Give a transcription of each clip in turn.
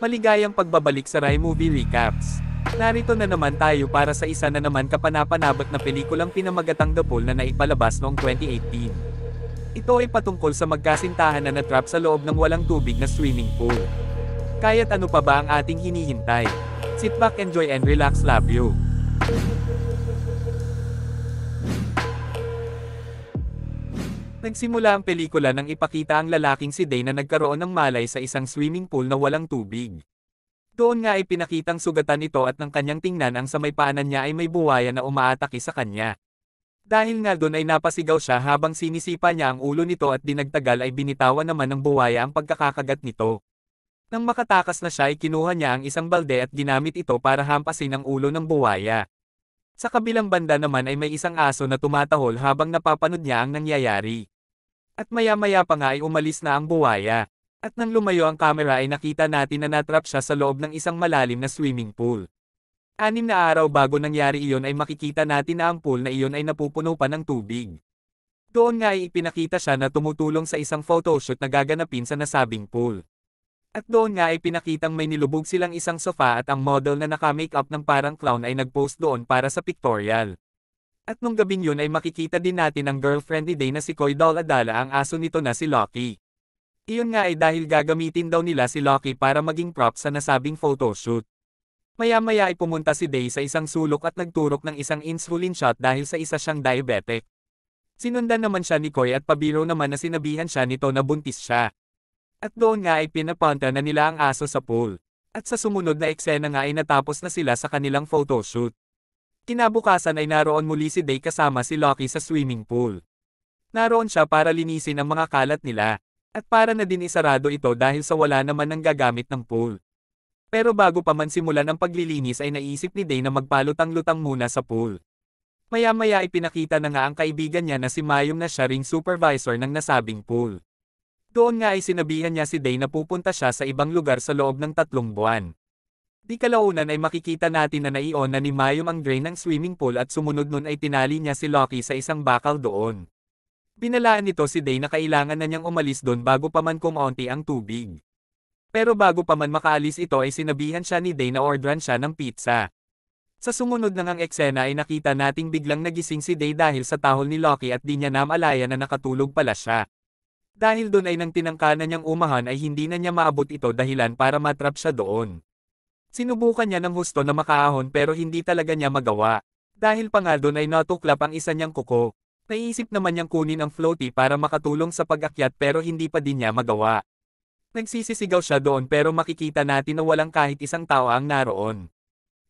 Maligayang pagbabalik sa Ry Movie Recaps. Narito na naman tayo para sa isa na naman kapanapanabot na pelikulang pinamagatang The Pool na naipalabas noong 2018. Ito ay patungkol sa magkasintahan na natrap sa loob ng walang tubig na swimming pool. Kaya't ano pa ba ang ating hinihintay? Sit back, enjoy and relax, love you. Nagsimula ang pelikula nang ipakita ang lalaking si Day na nagkaroon ng malay sa isang swimming pool na walang tubig. Doon nga ay pinakitang sugatan ito at nang kanyang tingnan ang sa may paanan niya ay may buwaya na umaatake sa kanya. Dahil nga doon ay napasigaw siya habang sinisipa niya ang ulo nito at dinagtagal ay binitawan naman ng buwaya ang pagkakakagat nito. Nang makatakas na siya ay kinuha niya ang isang balde at ginamit ito para hampasin ang ulo ng buwaya. Sa kabilang banda naman ay may isang aso na tumatahol habang napapanood niya ang nangyayari. At maya-maya pa nga ay umalis na ang buwaya. At nang lumayo ang kamera ay nakita natin na natrap siya sa loob ng isang malalim na swimming pool. 6 na araw bago nangyari iyon ay makikita natin na ang pool na iyon ay napupuno pa ng tubig. Doon nga ay ipinakita siya na tumutulong sa isang photoshoot na gaganapin sa nasabing pool. At doon nga ay pinakitang may nilubog silang isang sofa at ang model na naka-makeup ng parang clown ay nag-post doon para sa pictorial. At nung gabing yun ay makikita din natin ang girlfriend ni Day na si Koy Dola Dala, ang aso nito na si Lucky. Iyon nga ay dahil gagamitin daw nila si Lucky para maging prop sa nasabing photoshoot. Maya-maya ay pumunta si Day sa isang sulok at nagturok ng isang insulin shot dahil sa isa siyang diabetic. Sinundan naman siya ni Koy at pabiro naman na sinabihan siya nito na buntis siya. At doon nga ay pinapunta na nila ang aso sa pool. At sa sumunod na eksena nga ay natapos na sila sa kanilang photoshoot. Kinabukasan ay naroon muli si Day kasama si Lucky sa swimming pool. Naroon siya para linisin ang mga kalat nila. At para na din isarado ito dahil sa wala naman ang gagamit ng pool. Pero bago pa man simulan ang paglilinis ay naisip ni Day na magpalutang-lutang muna sa pool. Maya-maya ay pinakita na nga ang kaibigan niya na si Mayom na siya ring supervisor ng nasabing pool. Doon nga ay sinabihan niya si Day na pupunta siya sa ibang lugar sa loob ng 3 buwan. Di kalaunan ay makikita natin na naion na ni Mayom ang drain ng swimming pool at sumunod nun ay tinali niya si Lucky sa isang bakal doon. Binalaan nito si Day na kailangan na niyang umalis doon bago pa man kumonti ang tubig. Pero bago pa man makaalis ito ay sinabihan siya ni Day na orderan siya ng pizza. Sa sumunod na ngang eksena ay nakita nating biglang nagising si Day dahil sa tahol ni Lucky at di niya namalaya na nakatulog pala siya. Dahil doon ay nang tinangkanan niyang umahan ay hindi na niya maabot ito dahilan para matrap siya doon. Sinubukan niya ng husto na makaahon pero hindi talaga niya magawa. Dahil pa nga doon ay natuklap ang isa niyang kuko. Naisip naman niyang kunin ang floaty para makatulong sa pag-akyat pero hindi pa din niya magawa. Nagsisisigaw siya doon pero makikita natin na walang kahit isang tao ang naroon.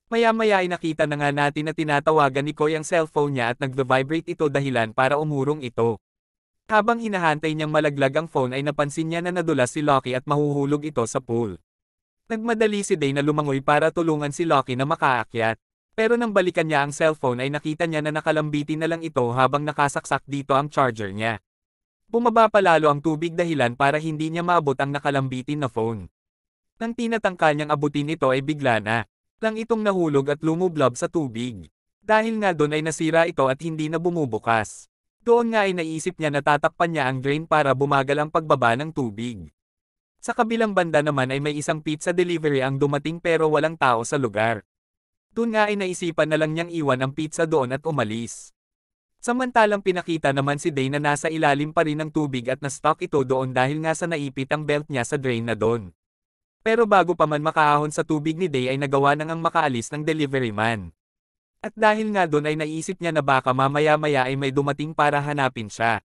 Maya-maya ay nakita na nga natin na tinatawagan ni Koy ang cellphone niya at nag-vibrate ito dahilan para umurong ito. Habang hinahantay niyang malaglag ang phone ay napansin niya na nadulas si Lucky at mahuhulog ito sa pool. Nagmadali si Day na lumangoy para tulungan si Lucky na makaakyat. Pero nang balikan niya ang cellphone ay nakita niya na nakalambitin na lang ito habang nakasaksak dito ang charger niya. Bumaba pa lalo ang tubig dahilan para hindi niya maabot ang nakalambitin na phone. Nang tinatangka niyang abutin ito ay bigla na lang itong nahulog at lumublob sa tubig. Dahil nga doon ay nasira ito at hindi na bumubukas. Doon nga ay naisip niya na tatakpan niya ang drain para bumagal ang pagbaba ng tubig. Sa kabilang banda naman ay may isang pizza delivery ang dumating pero walang tao sa lugar. Doon nga ay naisipan na lang niyang iwan ang pizza doon at umalis. Samantalang pinakita naman si Day na nasa ilalim pa rin ng tubig at na-stuck ito doon dahil nga sa naipit ang belt niya sa drain na doon. Pero bago pa man makaahon sa tubig ni Day ay nagawa na ngang makaalis ng delivery man. At dahil nga doon ay naisip niya na baka mamaya-maya ay may dumating para hanapin siya.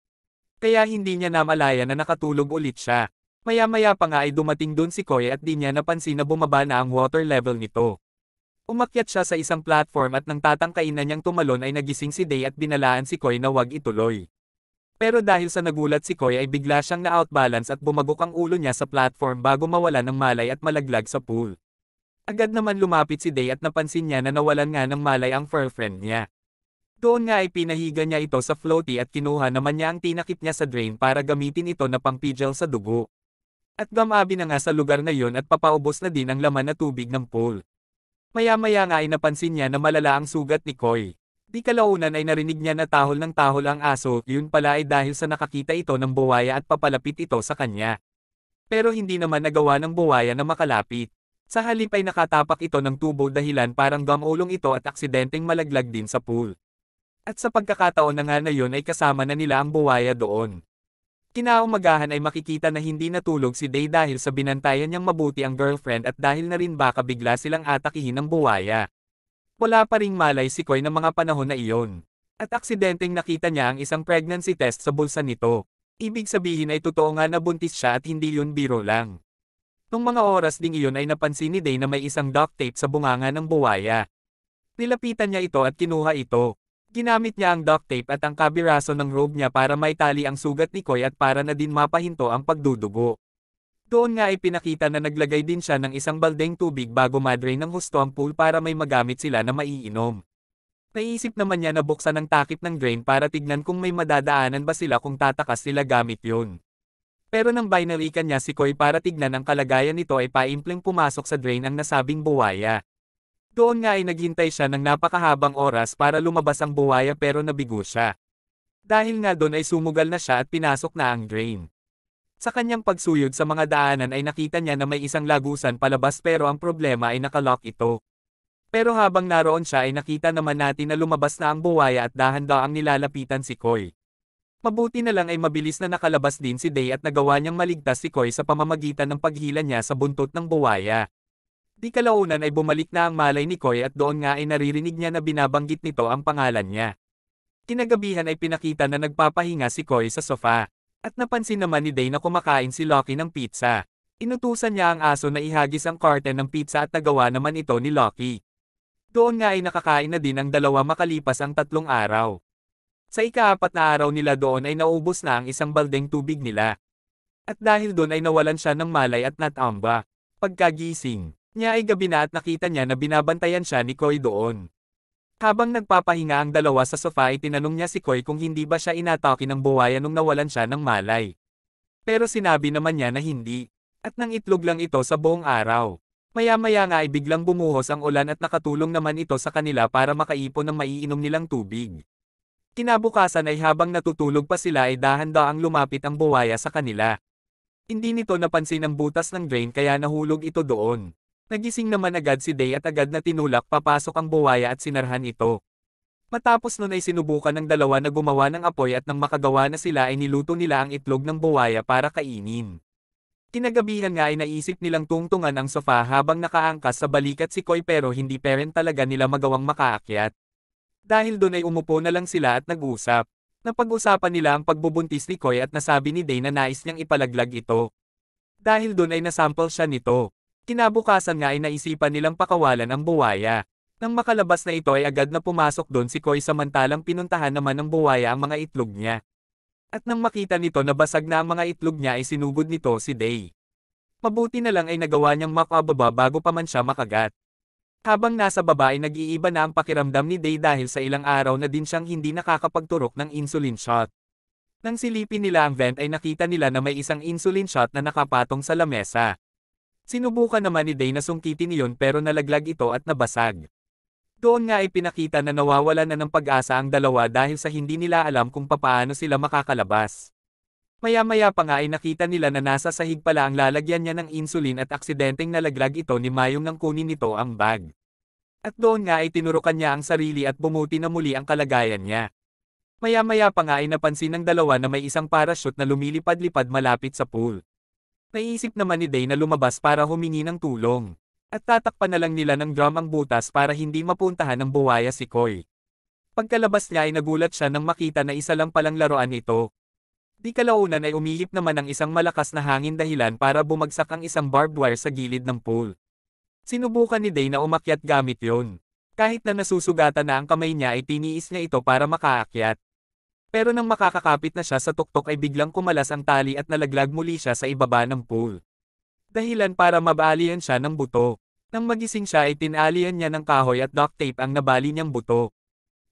Kaya hindi niya namalaya na nakatulog ulit siya. Maya-maya pa nga ay dumating doon si Koy at di niya napansin na bumaba na ang water level nito. Umakyat siya sa isang platform at nang tatangkain na niyang tumalon ay nagising si Day at binalaan si Koy na wag ituloy. Pero dahil sa nagulat si Koy ay bigla siyang na-outbalance at bumagok ang ulo niya sa platform bago mawala ng malay at malaglag sa pool. Agad naman lumapit si Day at napansin niya na nawalan nga ng malay ang girlfriend niya. Doon nga ay pinahiga niya ito sa floaty at kinuha naman niya ang tinakip niya sa drain para gamitin ito na pampigil sa dugo. At gamabi na nga sa lugar na yon at papaubos na din ang laman na tubig ng pool. Maya-maya nga ay napansin niya na malala ang sugat ni Koy. Di kalaunan ay narinig niya na tahol ng tahol ang aso, yun pala ay dahil sa nakakita ito ng buwaya at papalapit ito sa kanya. Pero hindi naman nagawa ng buwaya na makalapit. Sa halip ay nakatapak ito ng tubo dahilan parang gamulong ito at aksidenteng malaglag din sa pool. At sa pagkakataon na nga na yun ay kasama na nila ang buwaya doon. Kinaumagahan ay makikita na hindi natulog si Day dahil sa binantayan niyang mabuti ang girlfriend at dahil na rin baka bigla silang atakihin ng buwaya. Wala pa ring malay si Koy ng mga panahon na iyon. At aksidenteng nakita niya ang isang pregnancy test sa bulsa nito. Ibig sabihin ay totoo nga na buntis siya at hindi yun biro lang. Nung mga oras ding iyon ay napansin ni Day na may isang duct tape sa bunganga ng buwaya. Nilapitan niya ito at kinuha ito. Ginamit niya ang duct tape at ang kabiraso ng robe niya para maitali ang sugat ni Koy at para na din mapahinto ang pagdudugo. Doon nga ay pinakita na naglagay din siya ng isang baldeng tubig bago madrain ng husto ang pool para may magamit sila na maiinom. Naisip naman niya na buksan ang takip ng drain para tignan kung may madadaanan ba sila kung tatakas sila gamit yun. Pero nang binalikan niya si Koy para tignan ang kalagayan nito ay paimpleng pumasok sa drain ang nasabing buwaya. Doon nga ay naghintay siya ng napakahabang oras para lumabas ang buwaya pero nabigo siya. Dahil nga doon ay sumugal na siya at pinasok na ang drain. Sa kanyang pagsuyod sa mga daanan ay nakita niya na may isang lagusan palabas pero ang problema ay nakalock ito. Pero habang naroon siya ay nakita naman natin na lumabas na ang buwaya at dahan-daang nilalapitan si Koy. Mabuti na lang ay mabilis na nakalabas din si Day at nagawa niyang maligtas si Koy sa pamamagitan ng paghila niya sa buntot ng buwaya. Di kalaunan ay bumalik na ang malay ni Koy at doon nga ay naririnig niya na binabanggit nito ang pangalan niya. Kinagabihan ay pinakita na nagpapahinga si Koy sa sofa. At napansin naman ni Day na kumakain si Lucky ng pizza. Inutusan niya ang aso na ihagis ang carton ng pizza at nagawa naman ito ni Lucky. Doon nga ay nakakain na din ang dalawa makalipas ang 3 araw. Sa ika-4 na araw nila doon ay naubos na ang isang baldeng tubig nila. At dahil doon ay nawalan siya ng malay at natamba. Pagkagising niya ay gabi na at nakita niya na binabantayan siya ni Koy doon. Habang nagpapahinga ang dalawa sa sofa ay tinanong niya si Koy kung hindi ba siya inatake ng buwaya nung nawalan siya ng malay. Pero sinabi naman niya na hindi. At nang itlog lang ito sa buong araw. Maya-maya nga ay biglang bumuhos ang ulan at nakatulong naman ito sa kanila para makaipon ng maiinom nilang tubig. Kinabukasan ay habang natutulog pa sila ay dahan-daang lumapit ang buwaya sa kanila. Hindi nito napansin ang butas ng drain kaya nahulog ito doon. Nagising naman agad si Day at agad na tinulak papasok ang buwaya at sinarhan ito. Matapos nun ay sinubukan ng dalawa na gumawa ng apoy at nang makagawa na sila ay niluto nila ang itlog ng buwaya para kainin. Kinagabihan nga ay naisip nilang tungtungan ang sofa habang nakaangkas sa balikat si Koy pero hindi parent talaga nila magawang makaakyat. Dahil doon ay umupo na lang sila at nag-usap. Napag-usapan nila ang pagbubuntis ni Koy at nasabi ni Day na nais niyang ipalaglag ito. Dahil doon ay nasample siya nito. Kinabukasan nga ay naisipan nilang pakawalan ang buwaya. Nang makalabas na ito ay agad na pumasok doon si Koy samantalang pinuntahan naman ng buwaya ang mga itlog niya. At nang makita nito na basag na ang mga itlog niya ay sinugod nito si Day. Mabuti na lang ay nagawa niyang makababa bago pa man siya makagat. Habang nasa baba ay nag-iiba na ang pakiramdam ni Day dahil sa ilang araw na din siyang hindi nakakapagturok ng insulin shot. Nang silipin nila ang vent ay nakita nila na may isang insulin shot na nakapatong sa lamesa. Sinubukan naman ni Day na sungkitin iyon pero nalaglag ito at nabasag. Doon nga ay pinakita na nawawala na ng pag-asa ang dalawa dahil sa hindi nila alam kung papaano sila makakalabas. Maya-maya pa nga ay nakita nila na nasa sahig pala ang lalagyan niya ng insulin at aksidenteng nalaglag ito ni Mayom nang kunin nito ang bag. At doon nga ay tinurukan niya ang sarili at bumuti na muli ang kalagayan niya. Maya-maya pa nga ay napansin ng dalawa na may isang parachute na lumilipad-lipad malapit sa pool. Naisip naman ni Day na lumabas para humingi ng tulong. At tatakpan na lang nila ng drum ang butas para hindi mapuntahan ng buwaya si Koy. Pagkalabas niya ay nagulat siya nang makita na isa lang palang laruan ito. Di kalaunan ay umihip naman ang isang malakas na hangin dahilan para bumagsak ang isang barbed wire sa gilid ng pool. Sinubukan ni Day na umakyat gamit yon. Kahit na nasusugatan na ang kamay niya ay tiniis niya ito para makaakyat. Pero nang makakakapit na siya sa tuktok ay biglang kumalas ang tali at nalaglag muli siya sa ibaba ng pool. Dahilan para mabalian siya ng buto. Nang magising siya ay tinalian niya ng kahoy at duct tape ang nabali niyang buto.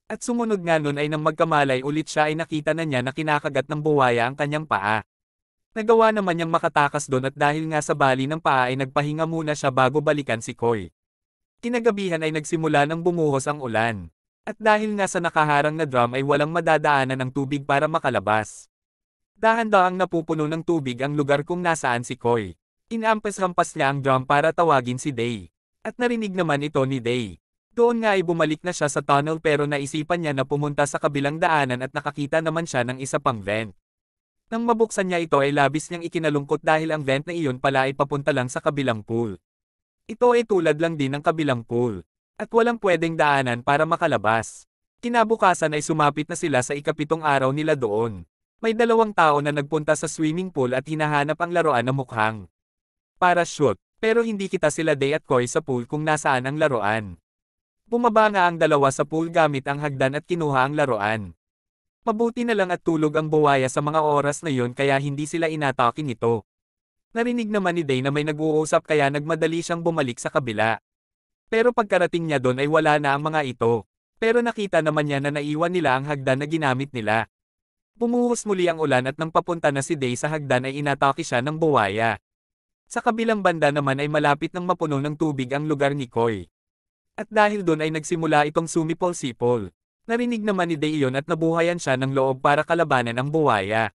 At sumunod nga nun ay nang magkamalay ulit siya ay nakita na niya na kinakagat ng buwaya ang kanyang paa. Nagawa naman niyang makatakas doon at dahil nga sa bali ng paa ay nagpahinga muna siya bago balikan si Koy. Kinagabihan ay nagsimula ng bumuhos ang ulan. At dahil nga sa nakaharang na drum ay walang madadaanan ng tubig para makalabas. Dahan-daang napupuno ng tubig ang lugar kung nasaan si Koy. Inampas-hampas niya ang drum para tawagin si Day. At narinig naman ito ni Day. Doon nga ay bumalik na siya sa tunnel pero naisipan niya na pumunta sa kabilang daanan at nakakita naman siya ng isa pang vent. Nang mabuksan niya ito ay labis niyang ikinalungkot dahil ang vent na iyon pala ay papunta lang sa kabilang pool. Ito ay tulad lang din ng kabilang pool. At walang pwedeng daanan para makalabas. Kinabukasan ay sumapit na sila sa ikapitong araw nila doon. May dalawang tao na nagpunta sa swimming pool at hinahanap ang laruan na mukhang parachute, pero hindi kita sila Day at Koy sa pool kung nasaan ang laruan. Bumaba nga ang dalawa sa pool gamit ang hagdan at kinuha ang laruan. Mabuti na lang at tulog ang buwaya sa mga oras na yon kaya hindi sila inatake nito. Narinig naman ni Day na may nag-uusap kaya nagmadali siyang bumalik sa kabila. Pero pagkarating niya doon ay wala na ang mga ito. Pero nakita naman niya na naiwan nila ang hagdan na ginamit nila. Bumuhos muli ang ulan at nang papunta na si Day sa hagdan ay inatake siya ng buwaya. Sa kabilang banda naman ay malapit ng mapuno ng tubig ang lugar ni Koy. At dahil doon ay nagsimula itong sumipol-sipol. Narinig naman ni Day iyon at nabuhayan siya ng loob para kalabanan ang buwaya.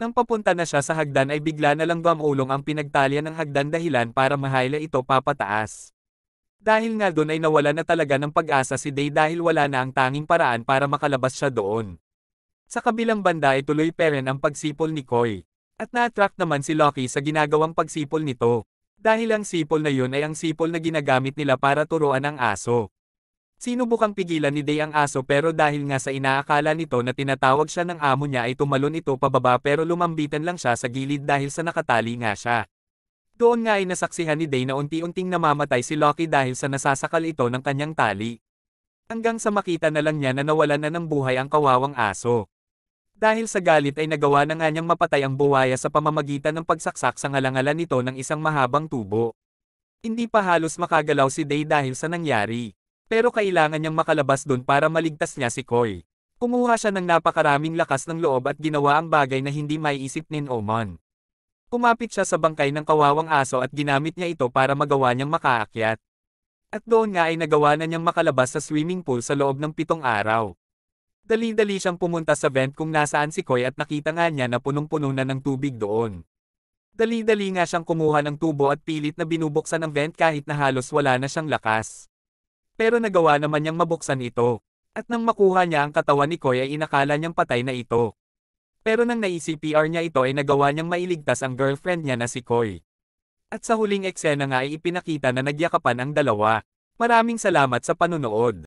Nang papunta na siya sa hagdan ay bigla na lang gumulong ang pinagtalian ng hagdan dahilan para mahayla ito papataas. Dahil nga doon ay nawala na talaga ng pag-asa si Day dahil wala na ang tanging paraan para makalabas siya doon. Sa kabilang banda ay tuloy pa rin ang pagsipol ni Koy. At na-attract naman si Lucky sa ginagawang pagsipol nito. Dahil ang sipol na yun ay ang sipol na ginagamit nila para turuan ang aso. Sinubukang pigilan ni Day ang aso pero dahil nga sa inaakala nito na tinatawag siya ng amo niya ay tumalon ito pababa pero lumambitan lang siya sa gilid dahil sa nakatali nga siya. Doon nga ay nasaksihan ni Day na unti-unting namamatay si Lucky dahil sa nasasakal ito ng kanyang tali. Hanggang sa makita na lang niya na nawalan na ng buhay ang kawawang aso. Dahil sa galit ay nagawa na nga niyang mapatay ang buwaya sa pamamagitan ng pagsaksak sa ngalangalan nito ng isang mahabang tubo. Hindi pa halos makagalaw si Day dahil sa nangyari. Pero kailangan niyang makalabas dun para maligtas niya si Koy. Kumuha siya ng napakaraming lakas ng loob at ginawa ang bagay na hindi maiisip ni Oman. Kumapit siya sa bangkay ng kawawang aso at ginamit niya ito para magawa niyang makaakyat. At doon nga ay nagawa na niyang makalabas sa swimming pool sa loob ng 7 araw. Dali-dali siyang pumunta sa vent kung nasaan si Koy at nakita nga niya na punong-puno na ng tubig doon. Dali-dali nga siyang kumuha ng tubo at pilit na binubuksan ang vent kahit na halos wala na siyang lakas. Pero nagawa naman niyang mabuksan ito. At nang makuha niya ang katawan ni Koy ay inakala niyang patay na ito. Pero nang na-CPR niya ito ay nagawa niyang mailigtas ang girlfriend niya na si Koy. At sa huling eksena nga ay ipinakita na nagyakapan ang dalawa. Maraming salamat sa panonood.